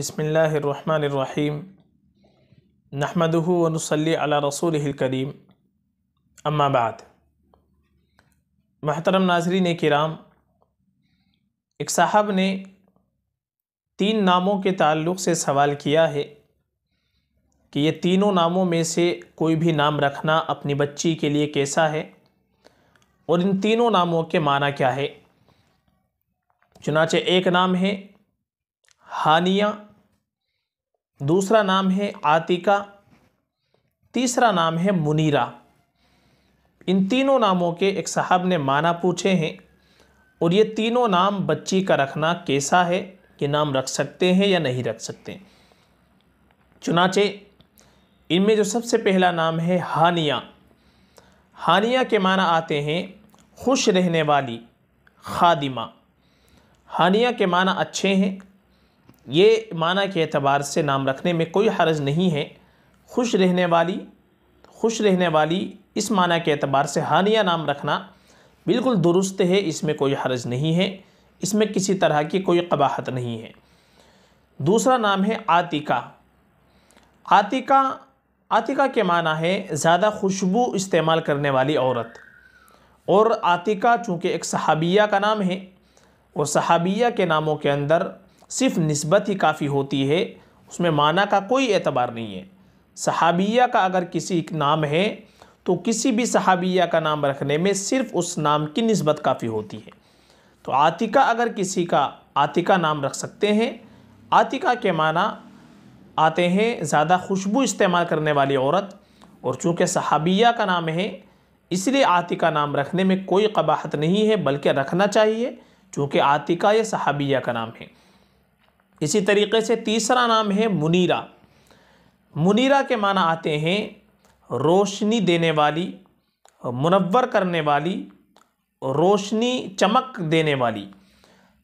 बिस्मिल्लाहिर्रहमानिर्रहीम नहमदुहु व नुसल्ली अला रसूलिहिल करीम अम्मा बाद। महतरम नाज़रीन किराम, एक साहब ने 3 नामों के ताल्लुक़ से सवाल किया है कि ये तीनों नामों में से कोई भी नाम रखना अपनी बच्ची के लिए कैसा है और इन तीनों नामों के माना क्या है। चुनाचे एक नाम है हानिया, दूसरा नाम है आतिका, तीसरा नाम है मुनीरा। इन तीनों नामों के एक साहब ने माना पूछे हैं और ये तीनों नाम बच्ची का रखना कैसा है, कि नाम रख सकते हैं या नहीं रख सकते। चुनाचे इनमें जो सबसे पहला नाम है हानिया, हानिया के माना आते हैं खुश रहने वाली खादिमा। हानिया के माना अच्छे हैं, ये माना के एतबार से नाम रखने में कोई हरज नहीं है। खुश रहने वाली इस माना के एतबार से हानिया नाम रखना बिल्कुल दुरुस्त है, इसमें कोई हरज नहीं है, इसमें किसी तरह की कोई कबाहत नहीं है। दूसरा नाम है आतिका। आतिका के माना है ज़्यादा खुशबू इस्तेमाल करने वाली औरत। और आतिका चूँकि एक सहाबिया का नाम है और सहाबिया के नामों के अंदर सिर्फ निस्बत ही काफ़ी होती है, उसमें माना का कोई एतबार नहीं है। सहाबिया का अगर किसी एक नाम है तो किसी भी सहाबिया का नाम रखने में सिर्फ उस नाम की निस्बत काफ़ी होती है। तो आतिका अगर किसी का आतिका नाम रख सकते हैं। आतिका के माना आते हैं ज़्यादा खुशबू इस्तेमाल करने वाली औरत, और चूँकि सहाबिया का नाम है इसलिए आतिका नाम रखने में कोई कबाहत नहीं है, बल्कि रखना चाहिए, चूँकि आतिका ये सहाबिया का नाम है। इसी तरीके से तीसरा नाम है मुनीरा। मुनीरा के माना आते हैं रोशनी देने वाली, मुनव्वर करने वाली, रोशनी चमक देने वाली।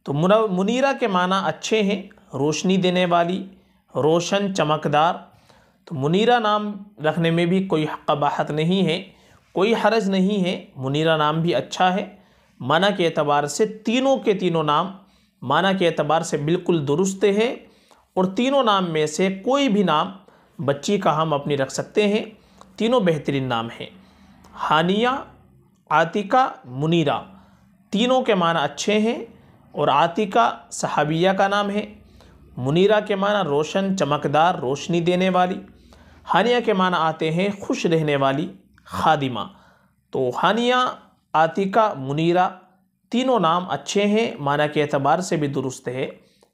तो मुनीरा के माना अच्छे हैं, रोशनी देने वाली, रोशन, चमकदार। तो मुनीरा नाम रखने में भी कोई कबाहत नहीं है, कोई हरज नहीं है, मुनीरा नाम भी अच्छा है। माना के एतबार से तीनों के तीनों नाम माना के एतबार से बिल्कुल दुरुस्त है, और तीनों नाम में से कोई भी नाम बच्ची का हम अपनी रख सकते हैं। तीनों बेहतरीन नाम हैं, हानिया, आतिका, मुनीरा। तीनों के माना अच्छे हैं, और आतिका सहाबिया का नाम है, मुनीरा के माना रोशन, चमकदार, रोशनी देने वाली, हानिया के माना आते हैं खुश रहने वाली खादिमा। तो हानिया, आतिका, मुनीरा तीनों नाम अच्छे हैं, माना के एतबार से भी दुरुस्त है।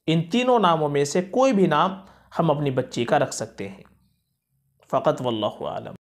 इन तीनों नामों में से कोई भी नाम हम अपनी बच्ची का रख सकते हैं। फ़कत वल्लाहु आलम।